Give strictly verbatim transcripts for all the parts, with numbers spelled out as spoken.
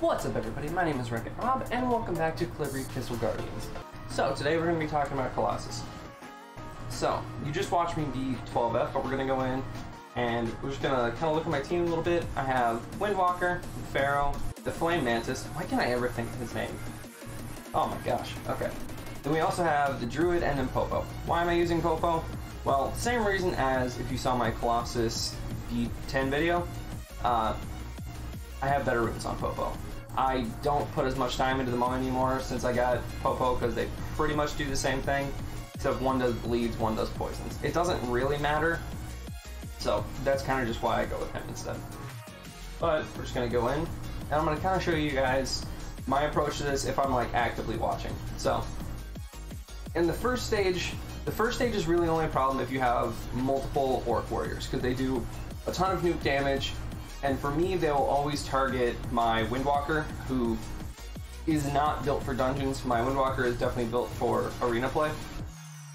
What's up everybody, my name is Wreck It Rob, and welcome back to Calibria: Crystal Guardians. So, today we're going to be talking about Colossus. So, you just watched me be twelve F, but we're going to go in, and we're just going to kind of look at my team a little bit. I have Windwalker, Pharaoh, the Flame Mantis. Why can't I ever think of his name? Oh my gosh, okay. Then we also have the Druid and then Popo. Why am I using Popo? Well, same reason as if you saw my Colossus V ten video. Uh... I have better runes on Popo. I don't put as much time into the mod anymore since I got Popo because they pretty much do the same thing, except one does bleeds, one does poisons. It doesn't really matter, so that's kind of just why I go with him instead. But we're just going to go in, and I'm going to kind of show you guys my approach to this if I'm like actively watching. So, in the first stage, the first stage is really only a problem if you have multiple Orc Warriors because they do a ton of nuke damage. And for me, they will always target my Windwalker, who is not built for dungeons. My Windwalker is definitely built for arena play.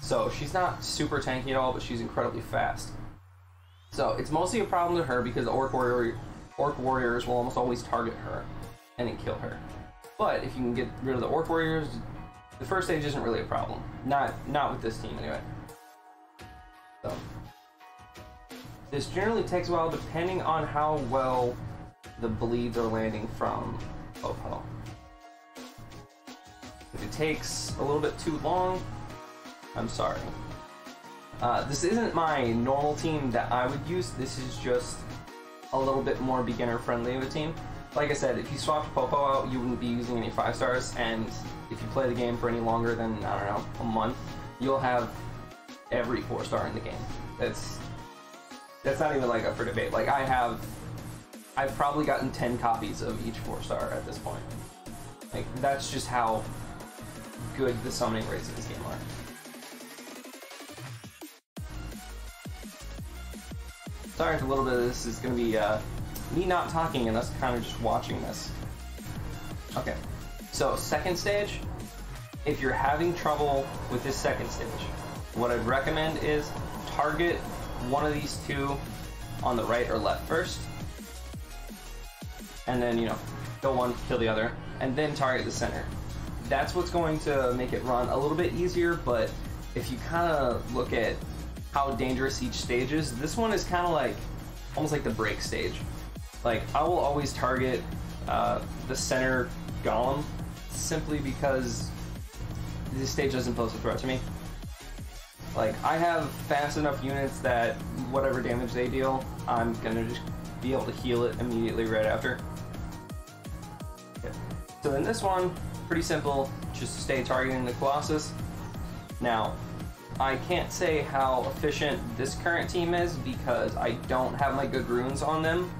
So she's not super tanky at all, but she's incredibly fast. So it's mostly a problem to her because the Orc Warrior, Orc Warriors will almost always target her and then kill her. But if you can get rid of the Orc Warriors, the first stage isn't really a problem. Not, not with this team, anyway. So. This generally takes a while depending on how well the bleeds are landing from Popo. If it takes a little bit too long, I'm sorry. Uh, this isn't my normal team that I would use, this is just a little bit more beginner friendly of a team. Like I said, if you swapped Popo out, you wouldn't be using any five stars, and if you play the game for any longer than, I don't know, a month, you'll have every four star in the game. That's... That's not even like up for debate. Like I have, I've probably gotten ten copies of each four star at this point. Like that's just how good the summoning rates of this game are. Sorry if a little bit of this is going to be uh, me not talking and us kind of just watching this. Okay, so second stage. If you're having trouble with this second stage, what I'd recommend is target one of these two on the right or left first, and then, you know, go one, kill the other, and then target the center. That's what's going to make it run a little bit easier, but if you kind of look at how dangerous each stage is, this one is kind of like, almost like the break stage. Like, I will always target uh, the center golem, simply because this stage doesn't pose a threat to me. Like, I have fast enough units that whatever damage they deal, I'm gonna just be able to heal it immediately right after. Okay. So in this one, pretty simple, just stay targeting the Colossus. Now, I can't say how efficient this current team is because I don't have my good runes on them.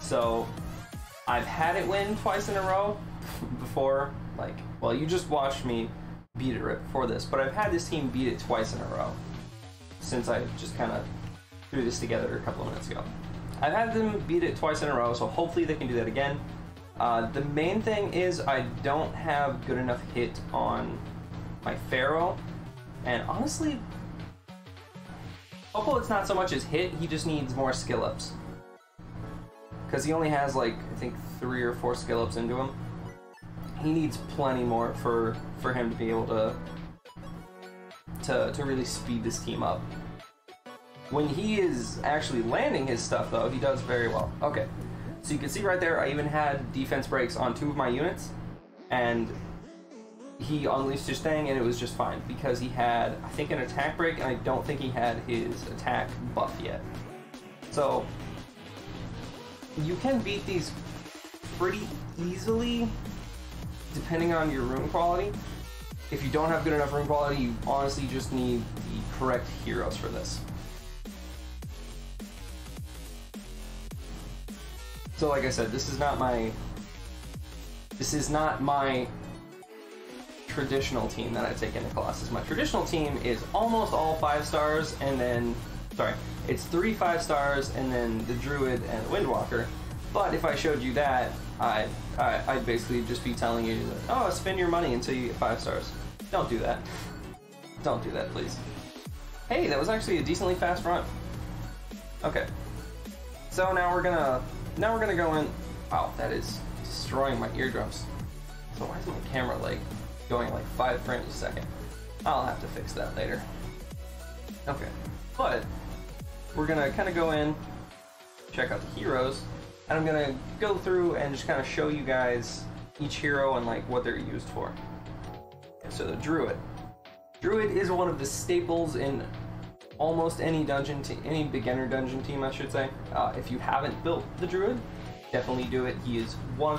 So, I've had it win twice in a row before, like, well, you just watched me beat it right before this, but I've had this team beat it twice in a row since I just kind of threw this together a couple of minutes ago. I've had them beat it twice in a row, so hopefully they can do that again. Uh, the main thing is I don't have good enough hit on my Pharaoh, and honestly, Popo, it's not so much as hit, he just needs more skill ups. Because he only has like, I think, three or four skill ups into him. He needs plenty more for, for him to be able to, to to really speed this team up. When he is actually landing his stuff, though, he does very well. Okay, so you can see right there, I even had defense breaks on two of my units, and he unleashed his thing, and it was just fine, because he had, I think, an attack break, and I don't think he had his attack buff yet. So, you can beat these pretty easily, depending on your rune quality. If you don't have good enough rune quality, you honestly just need the correct heroes for this. So like I said, this is not my this is not my traditional team that I take into Colossus. My traditional team is almost all five stars and then sorry, it's three five stars and then the Druid and the Windwalker. But if I showed you that, I, I, I'd basically just be telling you that, oh, spend your money until you get five stars. Don't do that. Don't do that, please. Hey, that was actually a decently fast run. Okay. So now we're gonna, now we're gonna go in. Wow, that is destroying my eardrums. So why is my camera like going like five frames a second? I'll have to fix that later. Okay, but we're gonna kind of go in, check out the heroes, and I'm gonna go through and just kind of show you guys each hero and like what they're used for. So the Druid. Druid is one of the staples in almost any dungeon team, any beginner dungeon team, I should say. Uh, if you haven't built the Druid, definitely do it. He is one,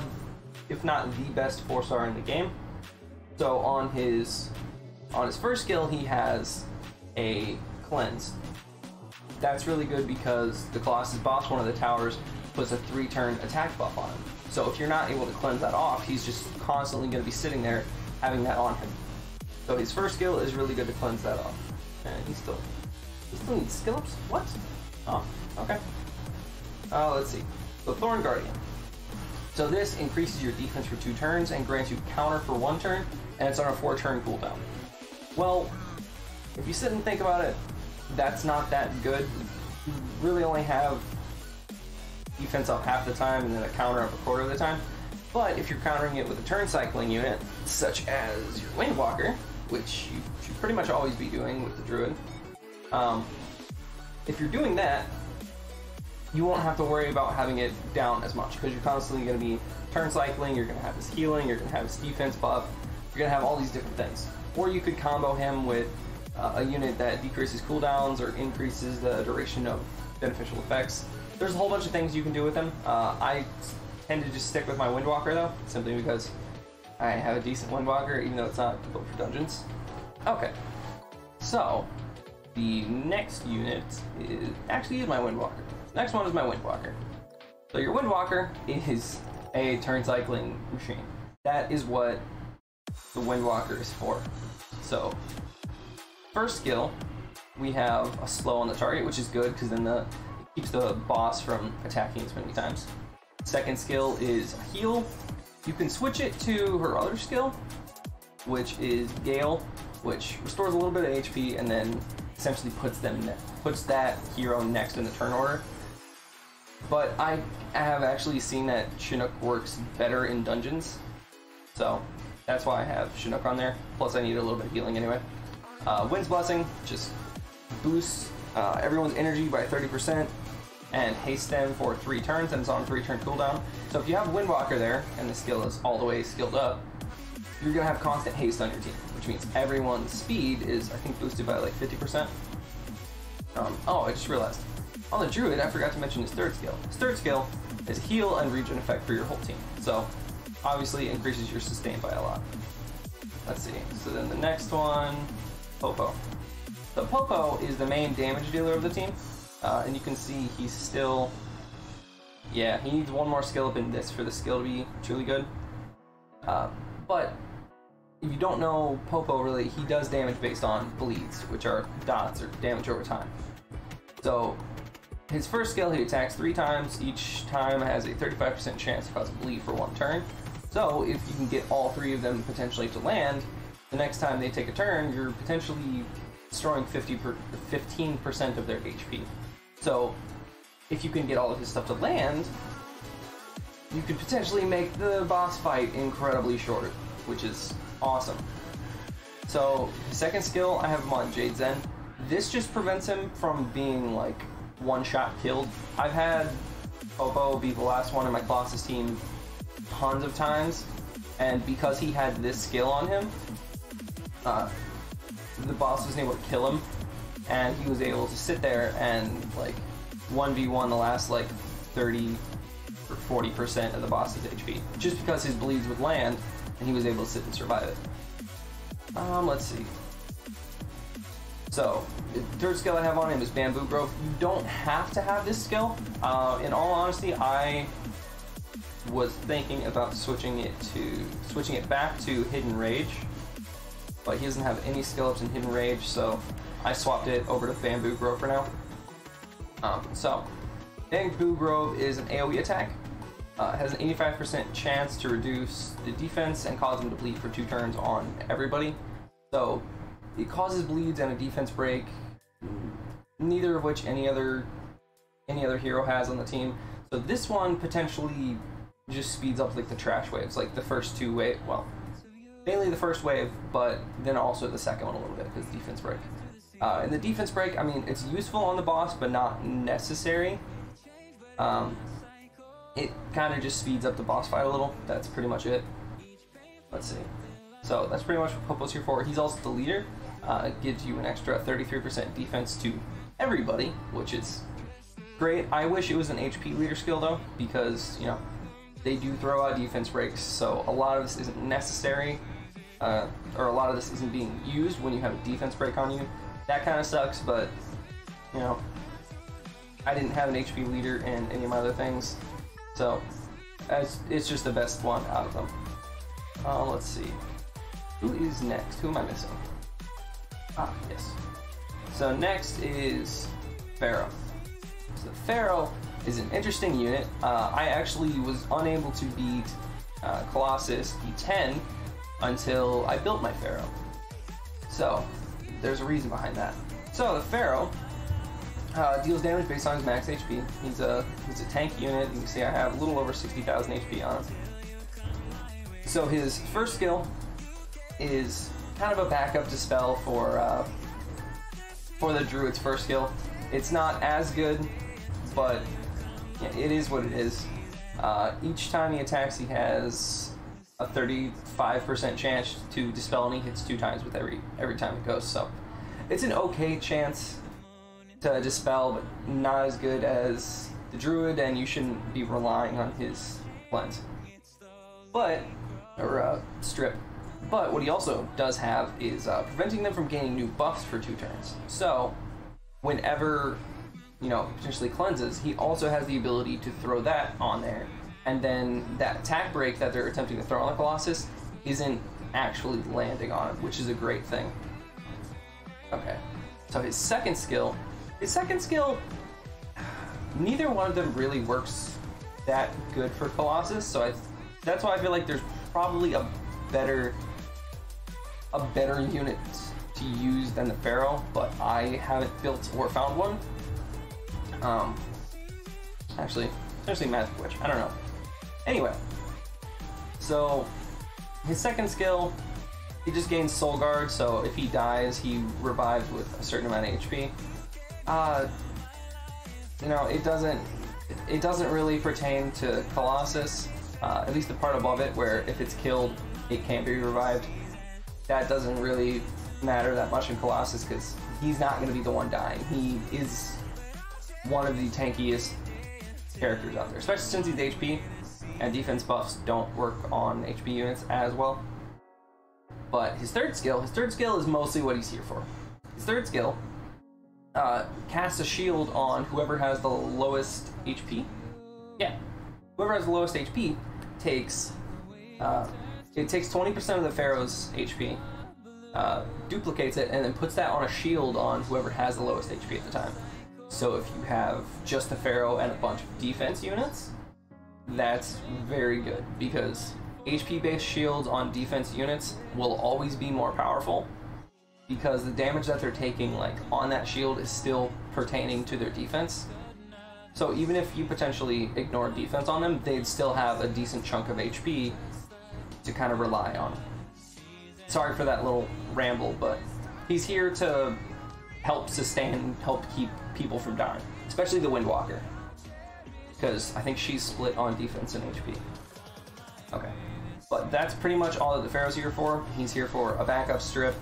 if not the best four star in the game. So on his on his first skill, he has a cleanse. That's really good because the Colossus boss, one of the towers, puts a three turn attack buff on him. So if you're not able to cleanse that off, he's just constantly going to be sitting there having that on him. So his first skill is really good to cleanse that off. And he still, he still needs skill ups? What? Oh, okay. Uh, let's see. The Thorn Guardian. So this increases your defense for two turns and grants you counter for one turn, and it's on a four turn cooldown. Well, if you sit and think about it, that's not that good. You really only have defense up half the time and then a counter up a quarter of the time. But if you're countering it with a turn cycling unit, such as your Windwalker, which you should pretty much always be doing with the Druid, um, if you're doing that, you won't have to worry about having it down as much because you're constantly going to be turn cycling, you're going to have his healing, you're going to have his defense buff, you're going to have all these different things. Or you could combo him with uh, a unit that decreases cooldowns or increases the duration of beneficial effects. There's a whole bunch of things you can do with him. Uh, I tend to just stick with my Windwalker though, simply because I have a decent Windwalker, even though it's not built for dungeons. Okay, so the next unit is, actually is my Windwalker. Next one is my Windwalker. So your Windwalker is a turn cycling machine. That is what the Windwalker is for. So first skill, we have a slow on the target, which is good because then the it keeps the boss from attacking as many times. Second skill is a heal. You can switch it to her other skill, which is Gale, which restores a little bit of H P and then essentially puts them puts that hero next in the turn order. But I have actually seen that Chinook works better in dungeons, so that's why I have Chinook on there. Plus, I need a little bit of healing anyway. Uh, Wind's Blessing just boosts uh, everyone's energy by thirty percent. And haste them for three turns, and it's on a three turn cooldown. So if you have Windwalker there, and the skill is all the way skilled up, you're going to have constant haste on your team, which means everyone's speed is, I think, boosted by like fifty percent. Um, oh, I just realized. On the Druid, I forgot to mention his third skill. His third skill is heal and regen effect for your whole team. So, obviously, increases your sustain by a lot. Let's see. So then the next one, Popo. So Popo is the main damage dealer of the team. Uh, and you can see he's still, yeah, he needs one more skill up in this for the skill to be truly good. Uh, but if you don't know Popo really, he does damage based on bleeds, which are dots or damage over time. So his first skill, he attacks three times. Each time has a thirty-five percent chance to cause a bleed for one turn. So if you can get all three of them potentially to land, the next time they take a turn, you're potentially destroying fifteen percent of their H P. So, if you can get all of his stuff to land, you could potentially make the boss fight incredibly shorter, which is awesome. So, his second skill, I have him on Jade Zen. This just prevents him from being, like, one-shot killed. I've had Popo be the last one in my Colossus team tons of times, and because he had this skill on him, uh, the boss was able to kill him, and he was able to sit there and like one v one the last like thirty or forty percent of the boss's H P just because his bleeds would land and he was able to sit and survive it. Um, let's see. So the third skill I have on him is Fan Boo Grove. You don't have to have this skill. Uh, in all honesty, I was thinking about switching it to switching it back to Hidden Rage. But he doesn't have any skill ups in Hidden Rage, so I swapped it over to Fan Boo Grove for now. Um, so, Fan Boo Grove is an AoE attack. Uh, has an eighty-five percent chance to reduce the defense and cause them to bleed for two turns on everybody. So, it causes bleeds and a defense break, neither of which any other any other hero has on the team. So this one potentially It just speeds up like the trash waves, like the first two wave. Well, mainly the first wave, but then also the second one a little bit because defense break. Uh, and the defense break, I mean, it's useful on the boss, but not necessary. Um, it kind of just speeds up the boss fight a little. That's pretty much it. Let's see. So that's pretty much what Popo's here for. He's also the leader. Uh, it gives you an extra thirty-three percent defense to everybody, which is great. I wish it was an H P leader skill though, because you know they do throw out defense breaks, so a lot of this isn't necessary, uh, or a lot of this isn't being used when you have a defense break on you. That kind of sucks, but you know I didn't have an H P leader in any of my other things, so as it's just the best one out of them. Uh, let's see. Who is next? Who am I missing? Ah, yes. So next is Pharaoh. So Pharaoh is an interesting unit. Uh, I actually was unable to beat uh, Colossus D ten until I built my Pharaoh. So there's a reason behind that. So the Pharaoh uh, deals damage based on his max H P. He's a, he's a tank unit. You can see I have a little over sixty thousand H P on him. So his first skill is kind of a backup to spell for uh, for the Druid's first skill. It's not as good, but it is what it is. Uh, each time he attacks, he has a thirty-five percent chance to dispel, and he hits two times with every every time it goes. So it's an okay chance to dispel, but not as good as the Druid, and you shouldn't be relying on his cleanse, but or uh, strip. But what he also does have is uh, preventing them from gaining new buffs for two turns. So whenever, you know, potentially cleanses, he also has the ability to throw that on there. And then that attack break that they're attempting to throw on the Colossus isn't actually landing on him, which is a great thing. Okay, so his second skill, his second skill, neither one of them really works that good for Colossus. So I, that's why I feel like there's probably a better... a better unit to use than the Pharaoh, but I haven't built or found one. Um, actually, actually Magic Witch, I don't know. Anyway, so his second skill, he just gains Soul Guard, so if he dies, he revives with a certain amount of H P. Uh, you know, it doesn't, it doesn't really pertain to Colossus, uh, at least the part above it where if it's killed, it can't be revived. That doesn't really matter that much in Colossus because he's not going to be the one dying. He is one of the tankiest characters out there, especially since he's H P, and defense buffs don't work on H P units as well. But his third skill, his third skill is mostly what he's here for. His third skill uh, casts a shield on whoever has the lowest H P. Yeah, whoever has the lowest H P takes... Uh, It takes twenty percent of the Pharaoh's H P, uh, duplicates it, and then puts that on a shield on whoever has the lowest H P at the time. So if you have just the Pharaoh and a bunch of defense units, that's very good, because H P-based shields on defense units will always be more powerful, because the damage that they're taking like on that shield is still pertaining to their defense. So even if you potentially ignore defense on them, they'd still have a decent chunk of H P to kind of rely on. Sorry for that little ramble, but he's here to help sustain, help keep people from dying, especially the Windwalker, because I think she's split on defense and H P. Okay, but that's pretty much all that the Pharaoh's here for. He's here for a backup strip,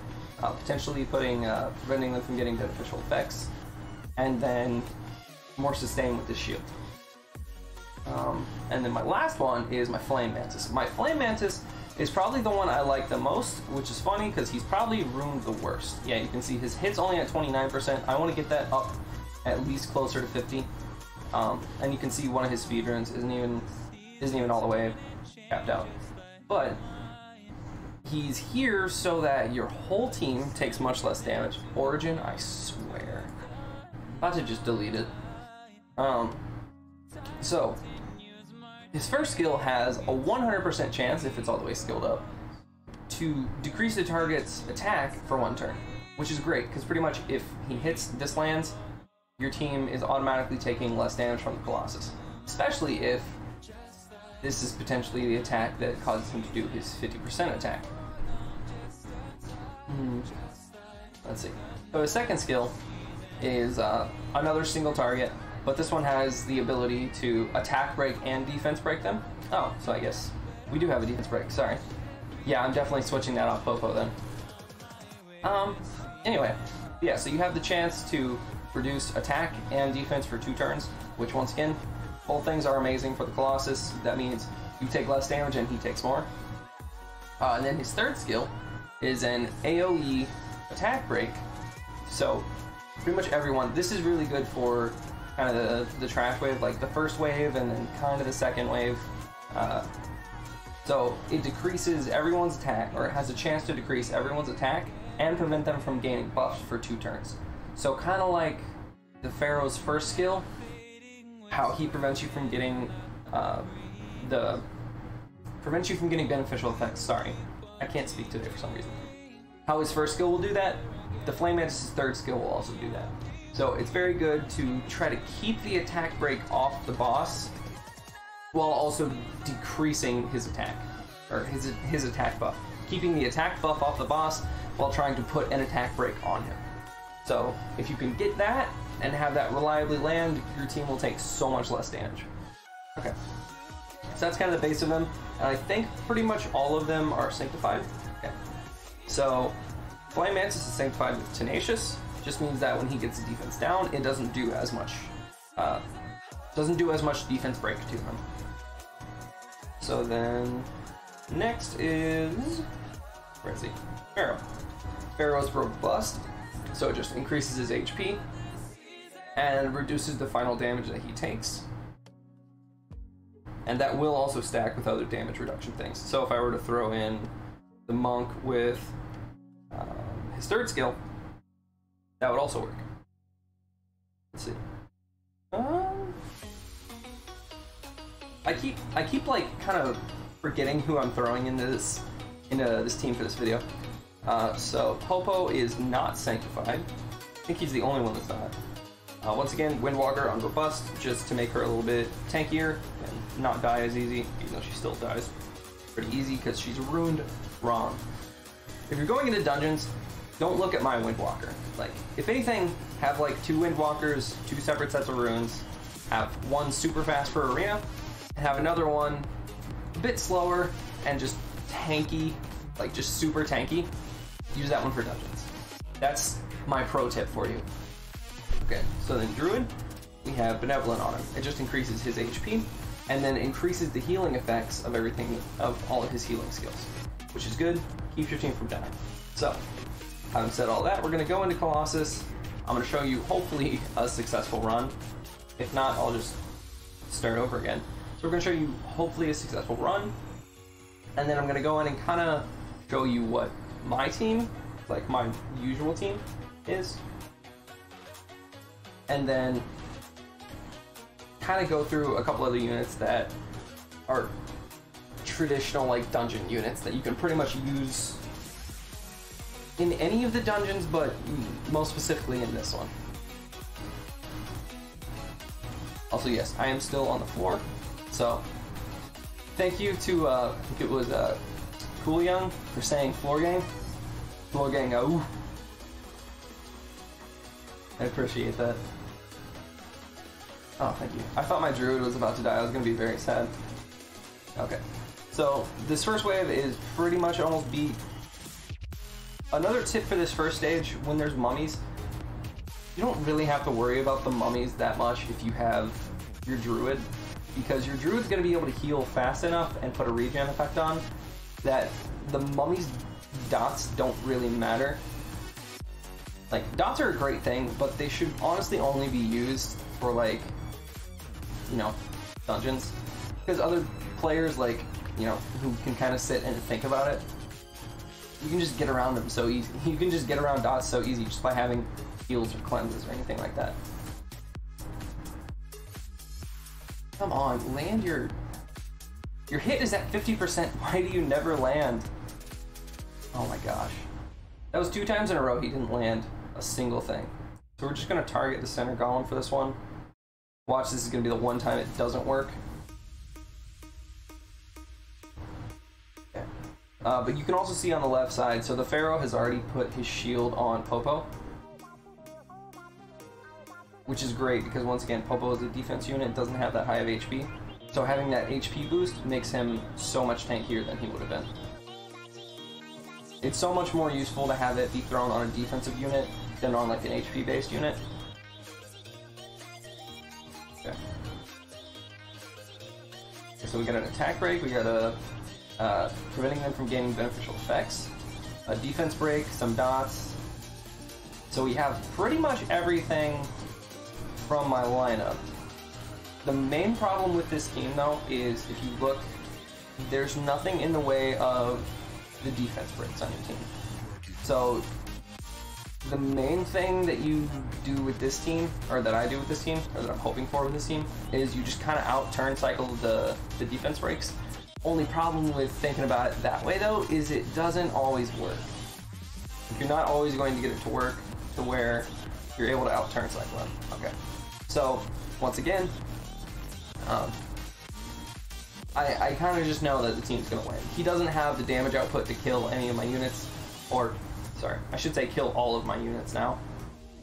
uh, potentially putting, uh, preventing them from getting beneficial effects, and then more sustain with the shield. Um, and then my last one is my Flame Mantis. My Flame Mantis is probably the one I like the most, which is funny because he's probably ruined the worst. Yeah, you can see his hit's only at twenty-nine percent. I want to get that up at least closer to fifty. Um, and you can see one of his speedruns isn't even isn't even all the way capped out. But he's here so that your whole team takes much less damage. Origin, I swear. I'm about to just delete it. Um, so... His first skill has a one hundred percent chance, if it's all the way skilled up, to decrease the target's attack for one turn, which is great, because pretty much if he hits this lands, your team is automatically taking less damage from the Colossus, especially if This is potentially the attack that causes him to do his fifty percent attack. Hmm. Let's see. So his second skill is uh, another single target, but this one has the ability to attack break and defense break them. Oh, so I guess we do have a defense break, sorry. Yeah, I'm definitely switching that off Popo then. Um, anyway, yeah, so you have the chance to reduce attack and defense for two turns, which once again, both things are amazing for the Colossus. That means you take less damage and he takes more. Uh, and then his third skill is an AoE attack break. So pretty much everyone, this is really good for kind of the, the trash wave, like the first wave and then kind of the second wave. Uh, so it decreases everyone's attack, or it has a chance to decrease everyone's attack and prevent them from gaining buffs for two turns. So kind of like the Pharaoh's first skill, how he prevents you from getting uh, the prevents you from getting beneficial effects. Sorry, I can't speak today for some reason. How his first skill will do that, the Flame Mantis' third skill will also do that. So it's very good to try to keep the attack break off the boss while also decreasing his attack, or his his attack buff, keeping the attack buff off the boss while trying to put an attack break on him. So if you can get that and have that reliably land, your team will take so much less damage. Okay, so that's kind of the base of them, and I think pretty much all of them are sanctified. Okay, so Flame Mantis is sanctified with Tenacious. Just means that when he gets the defense down, it doesn't do as much, uh, doesn't do as much defense break to him. So then, next is where is he? Pharaoh. Pharaoh's robust, so it just increases his H P. And reduces the final damage that he takes. And that will also stack with other damage reduction things. So if I were to throw in the monk with um, his third skill, that would also work. Let's see. Um, I keep I keep like kind of forgetting who I'm throwing into this into this team for this video. Uh, so Popo is not sanctified. I think he's the only one that's not. Uh, once again, Windwalker on Robust, just to make her a little bit tankier and not die as easy, even though she still dies pretty easy because she's ruined wrong. If you're going into dungeons, don't look at my Windwalker. Like, if anything, have like two Windwalkers, two separate sets of runes, have one super fast for arena, and have another one a bit slower and just tanky, like just super tanky. Use that one for dungeons. That's my pro tip for you. Okay, so then Druid, we have Benevolent on him. It just increases his H P, and then increases the healing effects of everything, of all of his healing skills, which is good, keeps your team from dying. So, having said all that, we're gonna go into Colossus. I'm gonna show you, hopefully, a successful run. If not, I'll just start over again. So we're gonna show you, hopefully, a successful run, and then I'm gonna go in and kinda show you what my team, like my usual team, is. And then kind of go through a couple other units that are traditional like dungeon units that you can pretty much use in any of the dungeons, but most specifically in this one. Also, yes, I am still on the floor. So thank you to uh, I think it was uh, Cool Young for saying floor gang, floor gang. Oh, I appreciate that. Oh, thank you. I thought my Druid was about to die. I was going to be very sad. Okay. So, this first wave is pretty much almost beat. Another tip for this first stage, when there's mummies, you don't really have to worry about the mummies that much if you have your Druid, because your Druid's going to be able to heal fast enough and put a regen effect on that the mummies' dots don't really matter. Like, dots are a great thing, but they should honestly only be used for, like, you know, dungeons. Because other players, like, you know, who can kind of sit and think about it, you can just get around them so easy. You can just get around dots so easy just by having heals or cleanses or anything like that. Come on, land your... Your hit is at fifty percent. Why do you never land? Oh my gosh. That was two times in a row he didn't land a single thing. So we're just going to target the center golem for this one. Watch, this is going to be the one time it doesn't work. Uh, but you can also see on the left side, so the Pharaoh has already put his shield on Popo, which is great because once again, Popo is a defense unit, doesn't have that high of H P. So having that H P boost makes him so much tankier than he would have been. It's so much more useful to have it be thrown on a defensive unit than on like an H P based unit. Okay. So we got an attack break, we got a uh, preventing them from gaining beneficial effects, a defense break, some dots. So we have pretty much everything from my lineup. The main problem with this team though is if you look, there's nothing in the way of the defense breaks on your team. So the main thing that you do with this team, or that I do with this team, or that I'm hoping for with this team, is you just kind of out turn cycle the, the defense breaks. Only problem with thinking about it that way though is it doesn't always work. You're not always going to get it to work to where you're able to out turn cycle them. Okay. So once again, um, I, I kind of just know that the team's going to win. He doesn't have the damage output to kill any of my units, or, sorry, I should say kill all of my units now,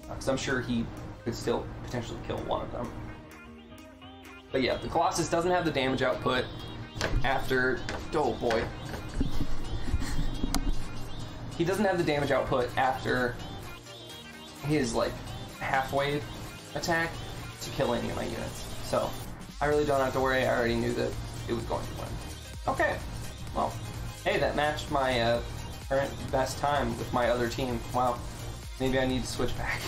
because I'm sure he could still potentially kill one of them. But yeah, the Colossus doesn't have the damage output after, oh boy. He doesn't have the damage output after his, like, half-wave attack to kill any of my units. So, I really don't have to worry, I already knew that it was going to win. Okay, well, hey, that matched my uh, current best time with my other team. Wow, maybe I need to switch back.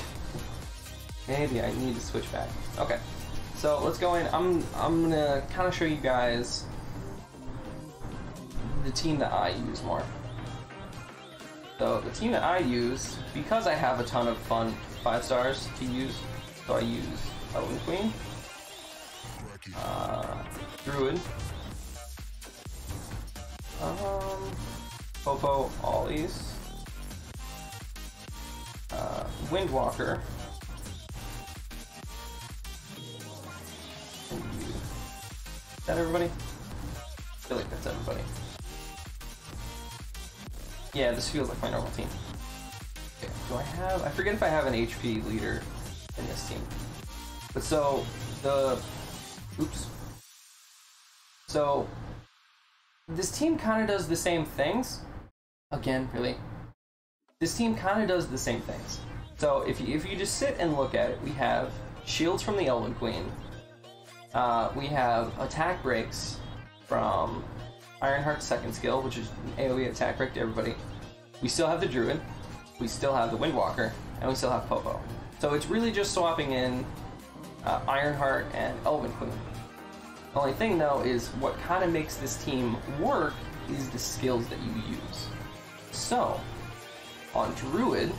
Maybe I need to switch back. Okay, so let's go in. I'm I'm gonna kind of show you guys the team that I use more. So the team that I use, because I have a ton of fun five stars to use, so I use Elven Queen, uh, Druid, um, Popo, Ollies, uh, Windwalker, and you. Is that everybody? I feel like that's everybody. Yeah, this feels like my normal team. Okay, do I have, I forget if I have an H P leader in this team. But so, the, oops. So, this team kind of does the same things. Again, really. This team kind of does the same things. So, if you, if you just sit and look at it, we have shields from the Elven Queen. Uh, we have attack breaks from Ironheart's second skill, which is an AoE attack break to everybody. We still have the Druid. We still have the Windwalker. And we still have Popo. So, it's really just swapping in Uh, Ironheart and Elven Queen. The only thing though is what kind of makes this team work is the skills that you use. So on Druid,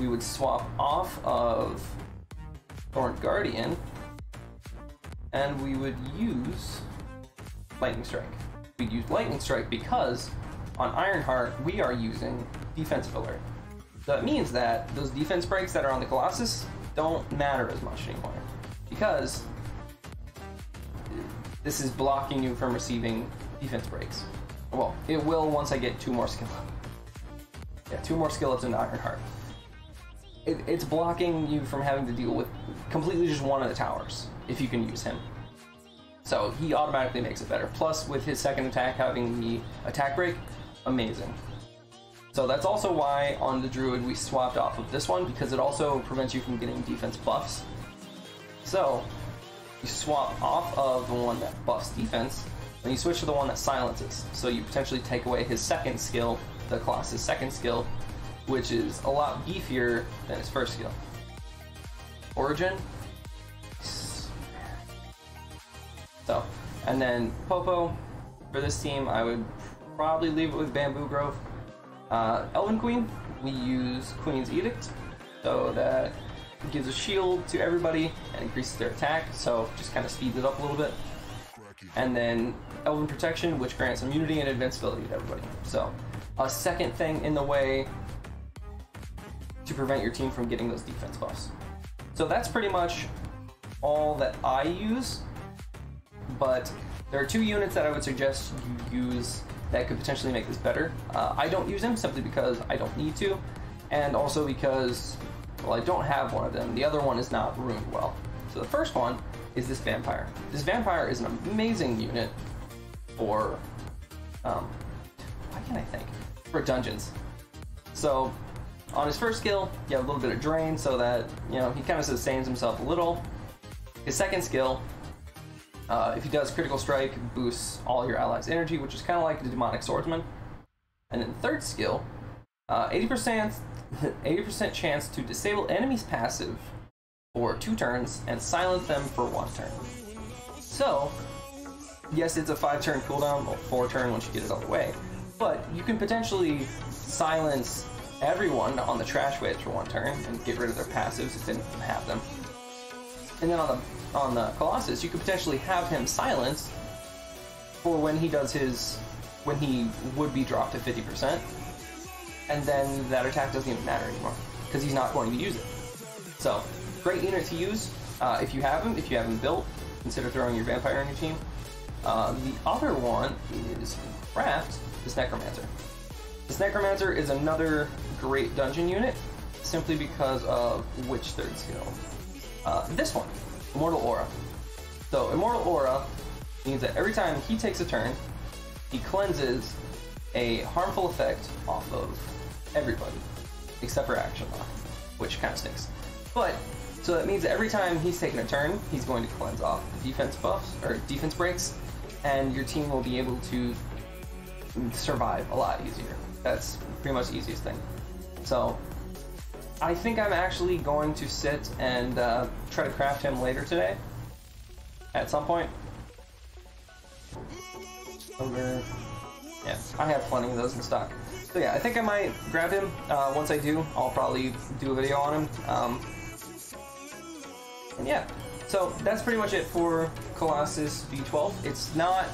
we would swap off of Thorn Guardian and we would use Lightning Strike. We'd use Lightning Strike because on Ironheart we are using Defensive Alert. So it means that those defense breaks that are on the Colossus don't matter as much anymore because this is blocking you from receiving defense breaks. Well, it will once I get two more skill up. Yeah, two more skill ups into Ironheart. It, it's blocking you from having to deal with completely just one of the towers if you can use him. So he automatically makes it better. Plus, with his second attack having the attack break, amazing. So that's also why on the Druid we swapped off of this one, because it also prevents you from getting defense buffs. So you swap off of the one that buffs defense, and you switch to the one that silences. So you potentially take away his second skill, the Colossus' second skill, which is a lot beefier than his first skill. Origin. So, and then Popo, for this team I would probably leave it with Fan Boo Grove. Uh, Elven Queen, we use Queen's Edict, so that gives a shield to everybody and increases their attack, so just kind of speeds it up a little bit. And then Elven Protection, which grants immunity and invincibility to everybody. So a second thing in the way to prevent your team from getting those defense buffs. So that's pretty much all that I use, but there are two units that I would suggest you use that could potentially make this better. Uh, I don't use them simply because I don't need to, and also because, well, I don't have one of them. The other one is not ruined well. So the first one is this Vampire. This Vampire is an amazing unit for, um, why can't I think? For dungeons. So on his first skill, you have a little bit of drain so that, you know, he kind of sustains himself a little. His second skill, uh, if he does critical strike, boosts all your allies' energy, which is kind of like the Demonic Swordsman. And then third skill, uh, eighty percent chance to disable enemies' passive for two turns and silence them for one turn. So, yes, it's a five-turn cooldown, or four-turn once you get it all the way, but you can potentially silence everyone on the trash waves for one turn and get rid of their passives if they don't have them. And then on the on the Colossus, you could potentially have him silenced for when he does his when he would be dropped to fifty percent, and then that attack doesn't even matter anymore because he's not going to use it. So great unit to use uh, if you have him. If you have him built, consider throwing your Vampire on your team. Uh, the other one is Craft, this Necromancer. This Necromancer is another great dungeon unit simply because of Witch third skill. Uh, this one, Immortal Aura. So Immortal Aura means that every time he takes a turn, he cleanses a harmful effect off of everybody, except for Action Lock, which kind of stinks. But, so that means that every time he's taking a turn, he's going to cleanse off the defense buffs, or defense breaks, and your team will be able to survive a lot easier. That's pretty much the easiest thing. So I think I'm actually going to sit and uh, try to craft him later today at some point. Over. Yeah, I have plenty of those in stock. So yeah, I think I might grab him. Uh, once I do, I'll probably do a video on him. Um, and yeah, so that's pretty much it for Colossus V twelve. It's not...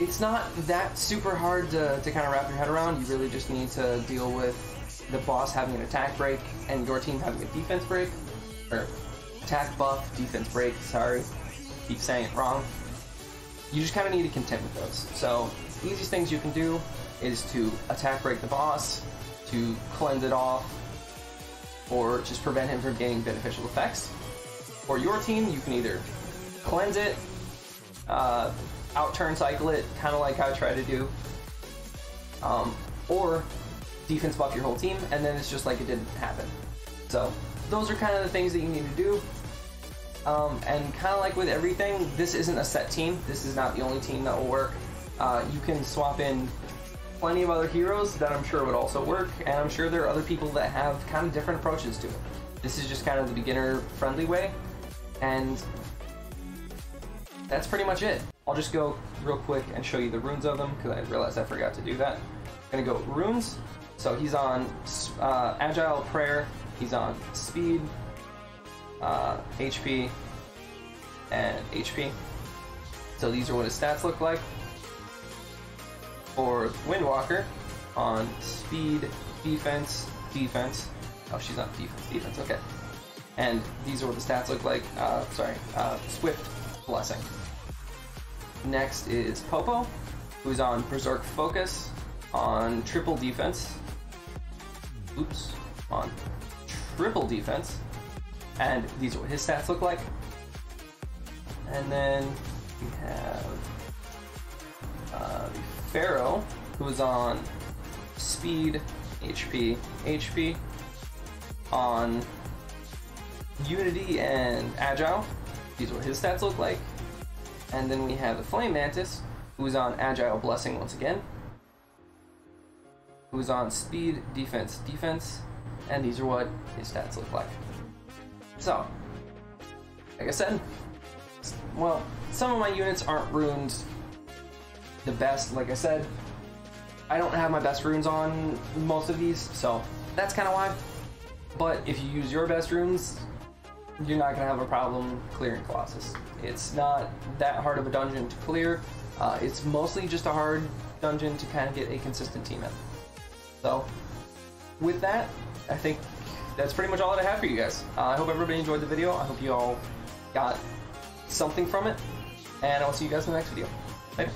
It's not that super hard to, to kind of wrap your head around. You really just need to deal with the boss having an attack break and your team having a defense break. Or attack buff, defense break, sorry. Keep saying it wrong. You just kind of need to contend with those. So the easiest things you can do is to attack break the boss, to cleanse it off, or just prevent him from gaining beneficial effects. For your team, you can either cleanse it, uh, out-turn cycle it, kind of like I try to do, um, or defense buff your whole team, and then it's just like it didn't happen. So those are kind of the things that you need to do, um, and kind of like with everything, this isn't a set team. This is not the only team that will work. Uh, you can swap in plenty of other heroes that I'm sure would also work, and I'm sure there are other people that have kind of different approaches to it. This is just kind of the beginner-friendly way, and that's pretty much it. I'll just go real quick and show you the runes of them because I realized I forgot to do that. I'm gonna go runes. So he's on uh, Agile Prayer, he's on Speed, uh, H P, and H P. So these are what his stats look like. For Windwalker, on Speed, Defense, Defense. Oh, she's on Defense, Defense, okay. And these are what the stats look like. Uh, sorry, uh, Swift Blessing. Next is Popo, who's on Berserk Focus, on triple defense, oops, on triple defense, and these are what his stats look like. And then we have uh, Pharaoh, who's on Speed, H P, H P, on Unity and Agile, these are what his stats look like. And then we have the Flame Mantis, who's on Agile Blessing once again, who's on Speed, Defense, Defense, and these are what his stats look like. So, like I said, well, some of my units aren't ruined the best, like I said. I don't have my best runes on most of these, so that's kind of why. But if you use your best runes, you're not going to have a problem clearing Colossus. It's not that hard of a dungeon to clear. Uh, it's mostly just a hard dungeon to kind of get a consistent team in. So, with that, I think that's pretty much all that I have for you guys. Uh, I hope everybody enjoyed the video. I hope you all got something from it. And I'll see you guys in the next video. Later.